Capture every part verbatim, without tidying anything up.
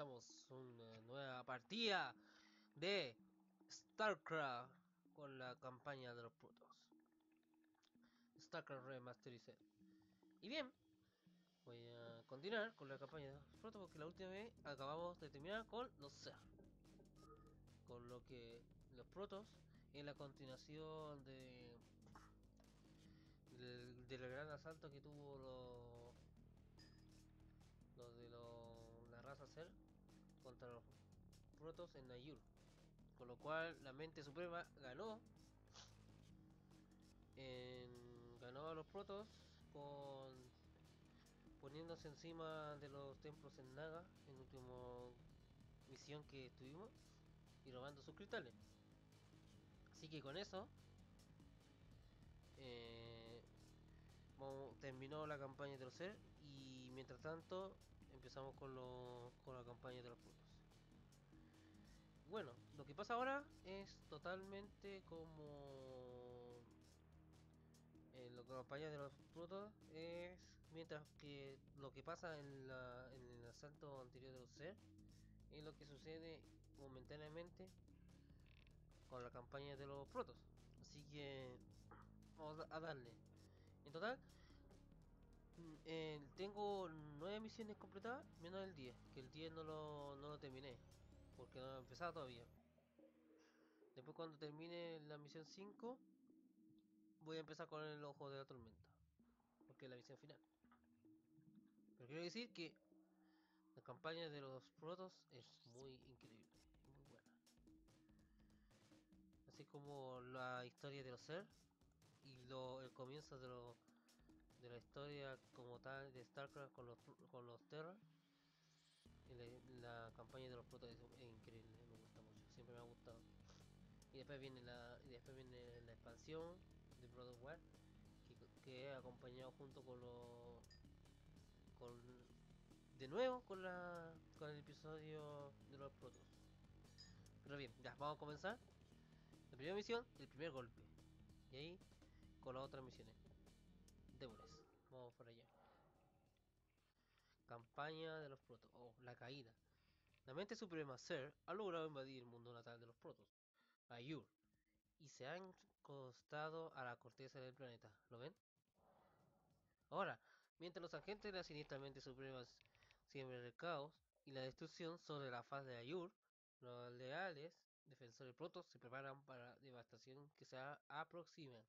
comenzamos una nueva partida de Starcraft con la campaña de los Protoss. Starcraft Remastered. Y bien, voy a continuar con la campaña de los Protoss porque la última vez acabamos de terminar con los Zerg. Con lo que los Protoss en la continuación de del, del gran asalto que tuvo los de lo, la raza Zerg contra los Protoss en Nayur, con lo cual la mente suprema ganó en, ganó a los Protoss con poniéndose encima de los templos en Naga en la última misión que estuvimos y robando sus cristales. Así que con eso eh, terminó la campaña de los Zerg y mientras tanto empezamos con, lo, con la campaña de los Protoss. Bueno, lo que pasa ahora es totalmente como en la campaña de los Protoss, es mientras que lo que pasa en, la, en el asalto anterior de los Zerg es lo que sucede momentáneamente con la campaña de los Protoss. Así que vamos a darle. En total, eh, tengo nueve misiones completadas, menos el diez, que el diez no lo, no lo terminé, porque no lo he empezado todavía. Después cuando termine la misión cinco, voy a empezar con el ojo de la tormenta, porque es la misión final. Pero quiero decir que la campaña de los Protoss es muy increíble, muy buena. Así como la historia de los Zerg. Y lo, el comienzo de, lo, de la historia como tal de Starcraft con los, con los Terran. La, la campaña de los Protoss es, es increíble, me gusta mucho, siempre me ha gustado. Y después viene la, y después viene la expansión de Brood War, que, que he acompañado junto con los, con, de nuevo con, la, con el episodio de los Protoss. Pero bien, ya vamos a comenzar. La primera misión, el primer golpe. Y ahí con las otras misiones. Déboles. Vamos por allá. Campaña de los Protoss. Oh, la caída. La mente suprema Zerg ha logrado invadir el mundo natal de los Protoss, Aiur, y se han costado a la corteza del planeta. ¿Lo ven? Ahora, mientras los agentes de la siniestra mente suprema siembran el caos y la destrucción sobre la faz de Aiur, los leales defensores Protoss se preparan para la devastación que se aproxima.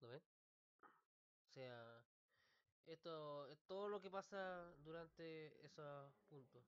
¿Lo ven? O sea, esto es todo lo que pasa durante esos puntos.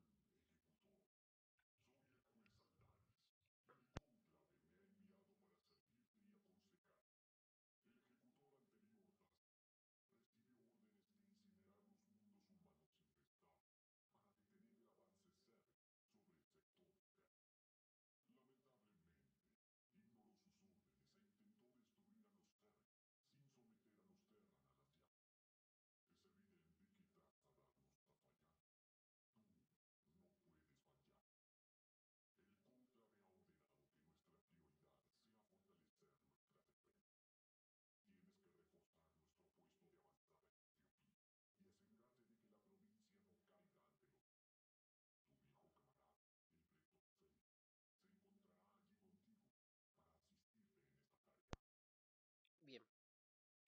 Bien,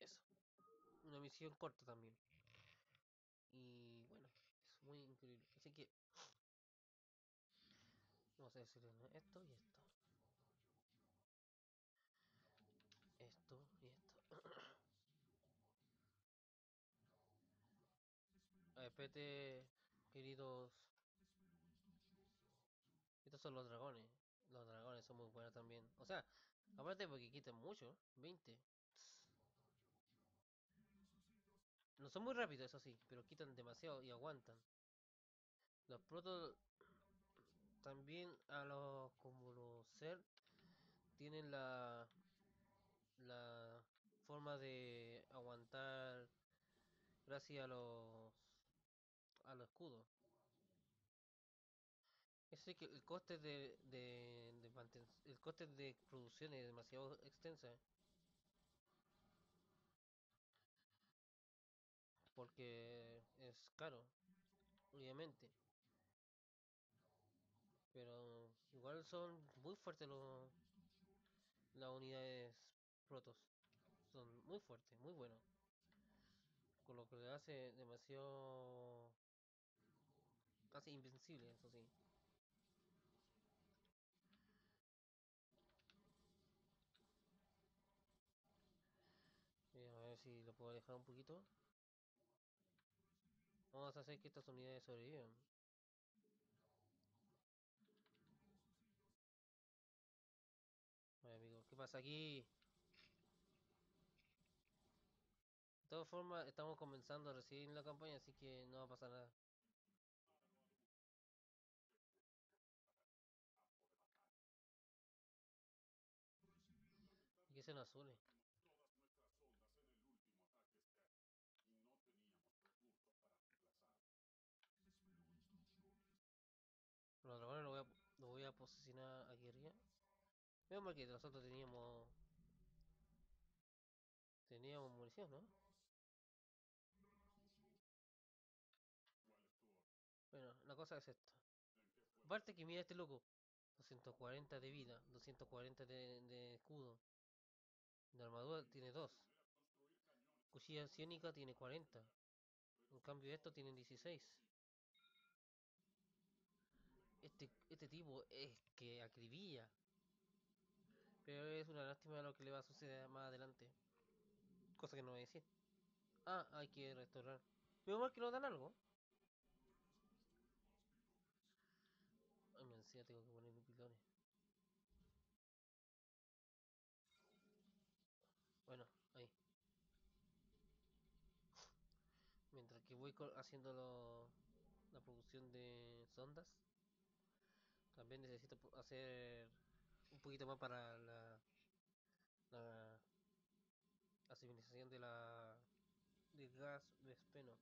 eso. Una misión corta también. Y bueno, es muy increíble. Así que vamos a decirle esto y esto. Esto y esto. Espérate, queridos. Estos son los dragones. Los dragones son muy buenos también. O sea, aparte porque quitan mucho. veinte. No son muy rápidos, eso sí, pero quitan demasiado y aguantan. Los Protoss también, a los como los Zerg, tienen la la forma de aguantar gracias a los a los escudos. Es decir que el coste de, de, de, de el coste de producción es demasiado extensa. Porque es caro. obviamente. Pero igual son muy fuertes los las unidades Protoss. Son muy fuertes, muy buenos. Con lo que le hace demasiado... casi invencible, eso sí. Bien, a ver si lo puedo alejar un poquito. Vamos a hacer que estas unidades sobrevivan. Bueno, amigos, ¿qué pasa aquí? De todas formas, estamos comenzando recién la campaña, así que no va a pasar nada. ¿Y qué son azules? Los dragones lo voy a, lo voy a posicionar aquí arriba. Veo mal que nosotros teníamos... Teníamos munición, ¿no? Bueno, la cosa es esta. Aparte que mira este loco. doscientos cuarenta de vida, doscientos cuarenta de, de escudo. De armadura tiene dos. Cuchilla anciánica tiene cuarenta. En cambio estos tienen dieciséis. Este, este tipo es que acribilla. Pero es una lástima lo que le va a suceder más adelante. Cosa que no voy a decir. Ah, hay que restaurar. Veo mal que no dan algo. Ay, me decía, tengo que ponerle pilones. Bueno, ahí. Mientras que voy haciendo lo, la producción de sondas. También necesito hacer un poquito más para la, la asimilación de la del gas de espeno.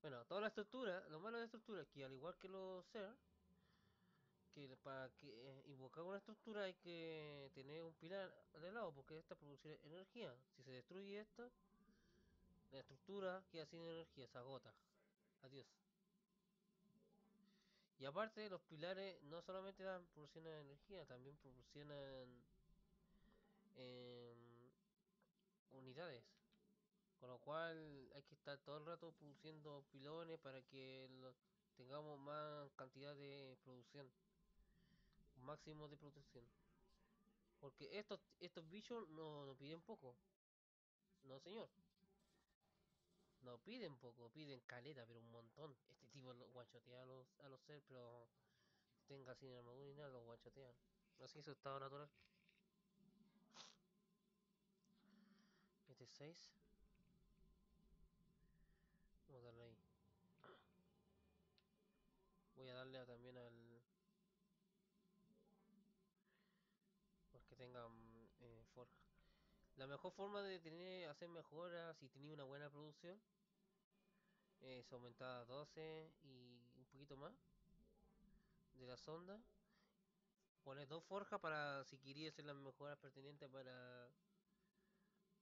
Bueno, toda la estructura, lo malo de la estructura es que al igual que los Zerg, que para que invocar una estructura hay que tener un pilar de lado, porque esta produce energía. Si se destruye esta, la estructura queda sin energía, se agota. Adiós. Y aparte, los pilares no solamente dan, proporcionan energía, también proporcionan eh, unidades. Con lo cual hay que estar todo el rato produciendo pilones para que lo, tengamos más cantidad de producción. Máximo de producción. Porque estos, estos bichos no, no piden poco. No señor. No piden poco, piden caleta, pero un montón. Este tipo lo guanchotea a los, a los ser, pero tenga sin armadura y nada, lo guanchotea. Así es su estado natural. Este es seis. Vamos a darle ahí. Voy a darle a, también al... porque tengan eh, forja. La mejor forma de tener, hacer mejoras si tenía una buena producción es aumentar a doce y un poquito más de la sonda. Poner dos forjas para si quería hacer las mejoras pertinentes para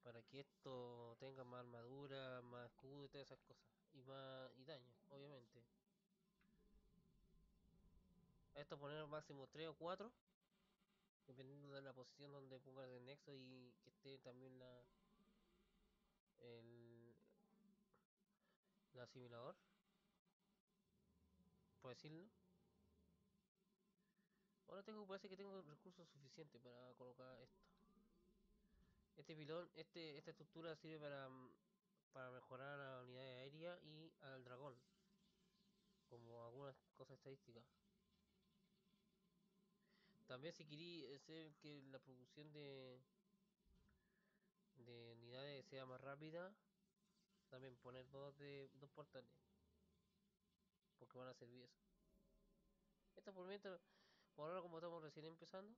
para que esto tenga más armadura, más escudo y todas esas cosas. Y más y daño, obviamente. A esto poner máximo tres o cuatro. Dependiendo de la posición donde pongas el nexo y que esté también la el, el asimilador, por decirlo. Ahora tengo, parece que tengo recursos suficientes para colocar esto. Este pilón, este, esta estructura sirve para, para mejorar a la unidad aérea y al dragón, como algunas cosas estadísticas. También si quería hacer que la producción de de unidades sea más rápida, también poner dos de dos portales, porque van a servir eso. Esto por mientras, por ahora como estamos recién empezando,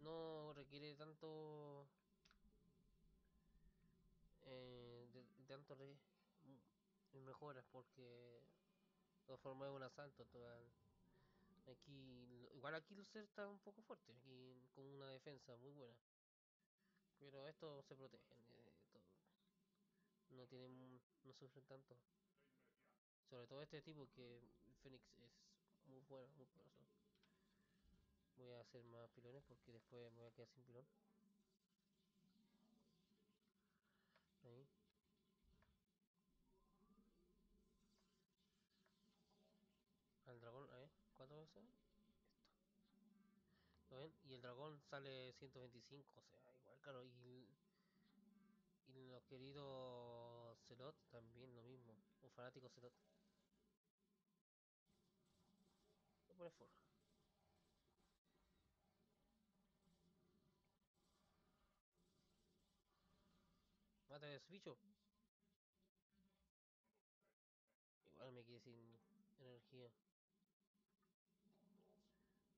no requiere tanto eh, de, de tanto re, mejoras, porque lo formé un asalto total. Aquí, igual aquí Lucer está un poco fuerte, aquí con una defensa muy buena. Pero esto se protege, eh, no tienen no sufren tanto. Sobre todo este tipo que Fénix es muy bueno, muy poderoso. Voy a hacer más pilones porque después me voy a quedar sin pilón. Ahí. Al dragón, a ver, ¿cuánto va a ser? Esto. ¿Lo ven? Y el dragón sale ciento veinticinco, o sea, igual, claro. Y, y los queridos Zealot también lo mismo. Un fanático Zealot. Lo pone forja. Mata a ese bicho. Igual me quedé sin energía.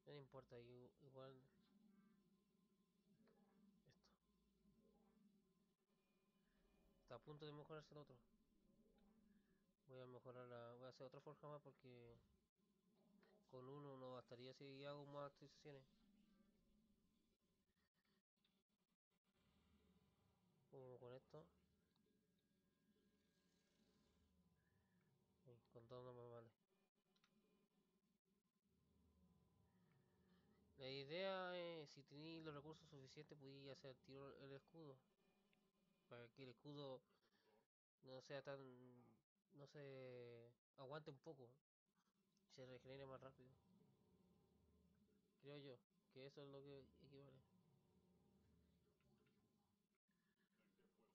No me importa, igual. Esto. Está a punto de mejorarse el otro. Voy a mejorar la. Voy a hacer otra forja más porque con uno no bastaría si hago más actualizaciones. Como con esto. Sí, con todo no me vale. La idea es, si tenéis los recursos suficientes, podéis hacer tiro el escudo. Para que el escudo no sea tan... no se... aguante un poco. Se regenere más rápido. Creo yo que eso es lo que equivale.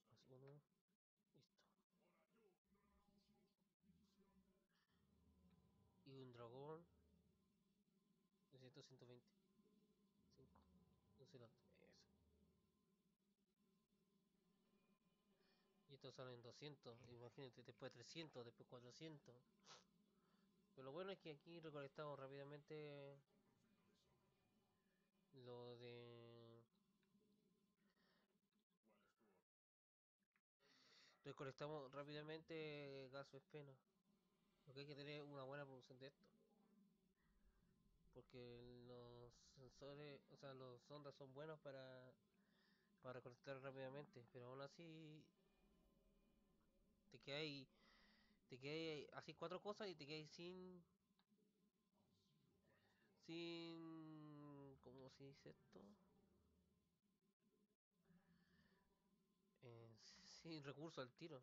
Más uno. Listo. Y un dragón. Necesito ciento veinte. cinco. Un Zealot. Eso. Y estos salen doscientos. Imagínate, después trescientos, después cuatrocientos. Pero lo bueno es que aquí recolectamos rápidamente lo de... recolectamos rápidamente gas o espeno. Lo que hay que tener una buena producción de esto. Porque los sensores, o sea, los sondas son buenos para, para recolectar rápidamente. Pero aún así te quedas te quedas así cuatro cosas y te quedas sin sin ¿cómo se dice esto? Eh, sin recurso al tiro.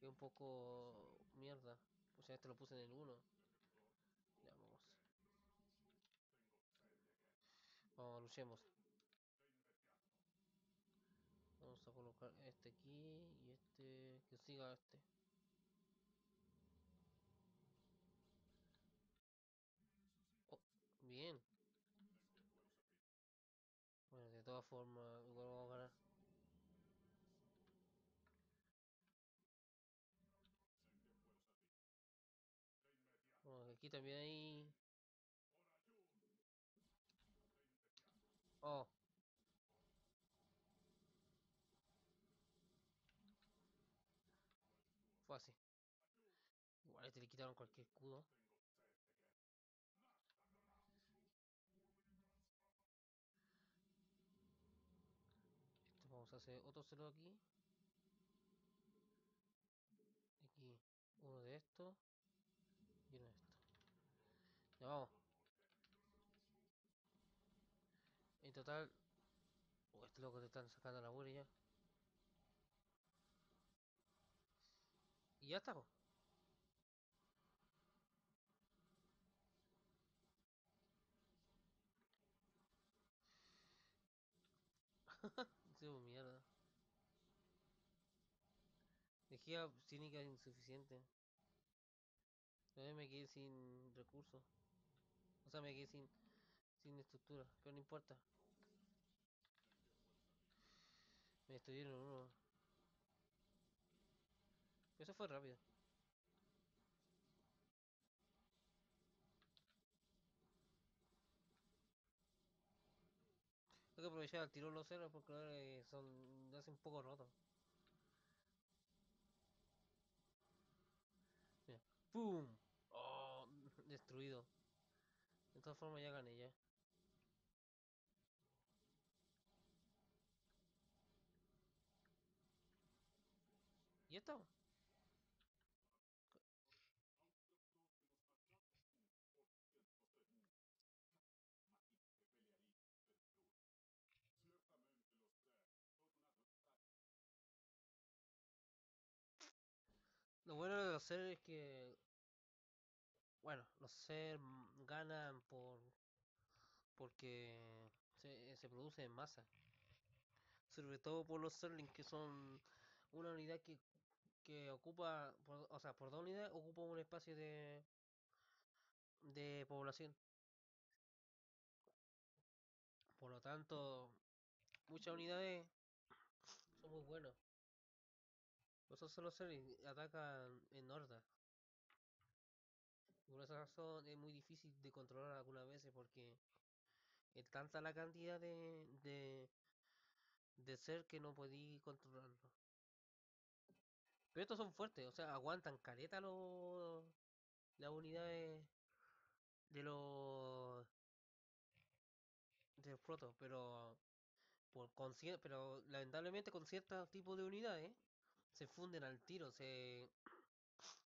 Es un poco mierda. O sea, este lo puse en el uno. Ya vamos. Vamos, luchemos. Vamos a colocar este aquí y este que siga este. Oh, bien. Bueno, de todas formas, igual vamos a ganar. Bueno, aquí también hay... Oh. Fue así. Igual este le quitaron cualquier escudo. Esto vamos a hacer otro celo aquí. Aquí uno de estos. Y uno de estos. Ya vamos. En total, oh, este loco te están sacando la buena ya. Y ya estamos. Se fue mierda. Energía cínica insuficiente. Todavía me quedé sin recursos. O sea, me quedé sin sin estructura, pero no importa. Me destruyeron uno. Eso fue rápido. Hay que aprovechar el tiro los ceros porque ahora son hacen un poco roto. Mira, ¡pum! Oh, destruido. De todas formas ya gané ya. Y ya estamos. Lo bueno de los Zerg es que, bueno, los Zerg ganan por porque se, se produce en masa. Sobre todo por los Zergling, que son una unidad que, que ocupa, por, o sea, por dos unidades ocupa un espacio de, de población. Por lo tanto, muchas unidades son muy buenos. Esos son los Zerg, atacan en horda. Por esa razón es muy difícil de controlar algunas veces, porque es tanta la cantidad de, de, de Zerg que no podí controlarlo. Pero estos son fuertes, o sea, aguantan caleta los, las unidades de los de los protos, pero por con, pero lamentablemente con ciertos tipos de unidades se funden al tiro, se,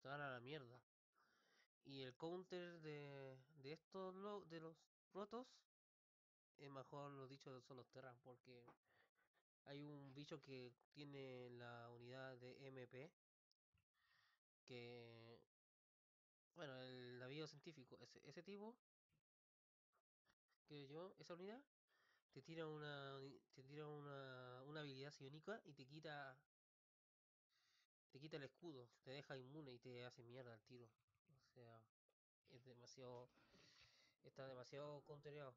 se van a la mierda. Y el counter de, de estos lo, de los protos es mejor, lo dicho, son los Terran, porque hay un bicho que tiene la unidad de M P, que, bueno, el navío científico, ese, ese tipo que yo, esa unidad te tira una te tira una, una habilidad psiónica y te quita Te quita el escudo, te deja inmune y te hace mierda al tiro. O sea, es demasiado... Está demasiado countereado.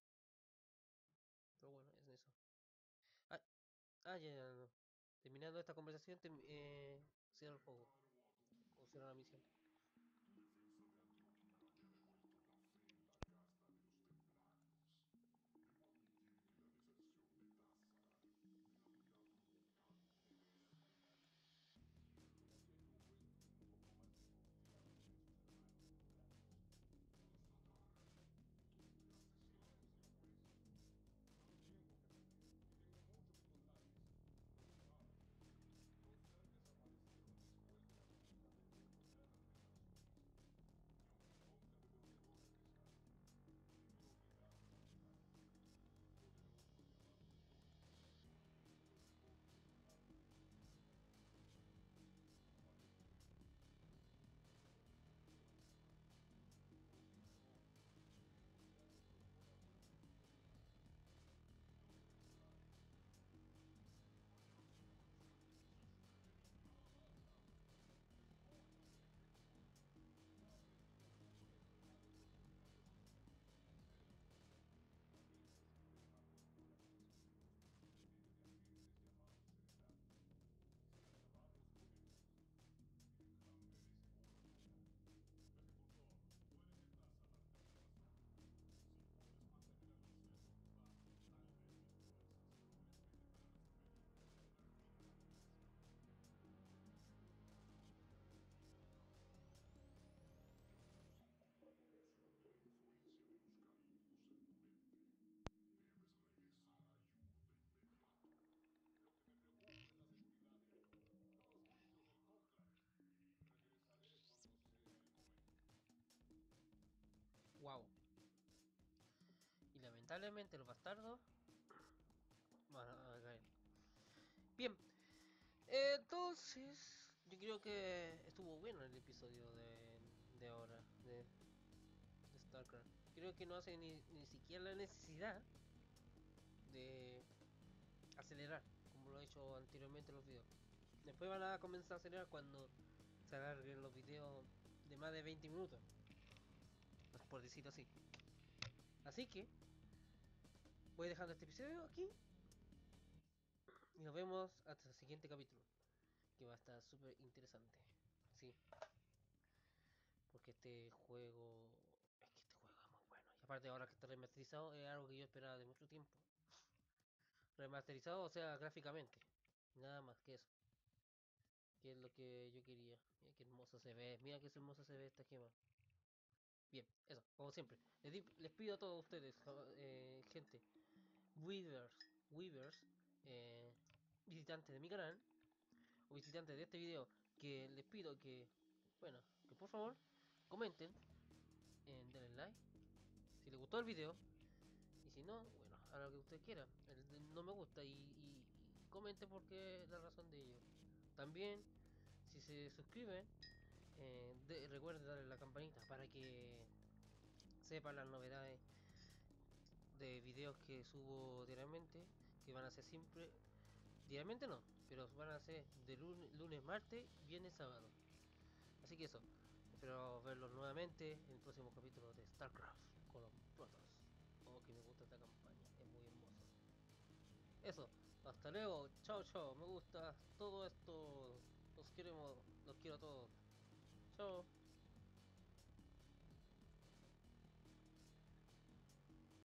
Pero bueno, es eso. Ah, ah ya, ya, no. Terminando esta conversación, te, eh, cierro el juego. O cierro la misión. Wow. Y lamentablemente los bastardos van a caer. Bien, entonces yo creo que estuvo bueno el episodio de, de ahora de, de StarCraft. Creo que no hace ni, ni siquiera la necesidad de acelerar como lo he hecho anteriormente en los videos. Después van a comenzar a acelerar cuando se alarguen los videos de más de veinte minutos, por decirlo así. Así que voy dejando este episodio aquí y nos vemos hasta el siguiente capítulo, que va a estar súper interesante. Sí, porque este juego es que este juego es muy bueno, y aparte ahora que está remasterizado es algo que yo esperaba de mucho tiempo. Remasterizado, o sea, gráficamente, nada más que eso, que es lo que yo quería. Mira qué hermoso se ve, mira qué hermoso se ve esta gema. Bien, eso, como siempre, les, di, les pido a todos ustedes, eh, gente, weavers, weavers eh, visitantes de mi canal, o visitantes de este video, que les pido que, bueno, que por favor, comenten, eh, denle like, si les gustó el video, y si no, bueno, a lo que ustedes quieran, el de no me gusta, y, y, y comenten porque es la razón de ello. También, si se suscriben, Eh, de, recuerden darle la campanita para que sepan las novedades de videos que subo diariamente, que van a ser siempre, diariamente no, pero van a ser de lunes, lunes martes, viernes, sábado. Así que eso, espero verlos nuevamente en el próximo capítulo de Starcraft con los Protoss. Oh, que me gusta esta campaña, es muy hermosa. Eso, hasta luego, chao chao, me gusta todo esto, los queremos, los quiero a todos, chao.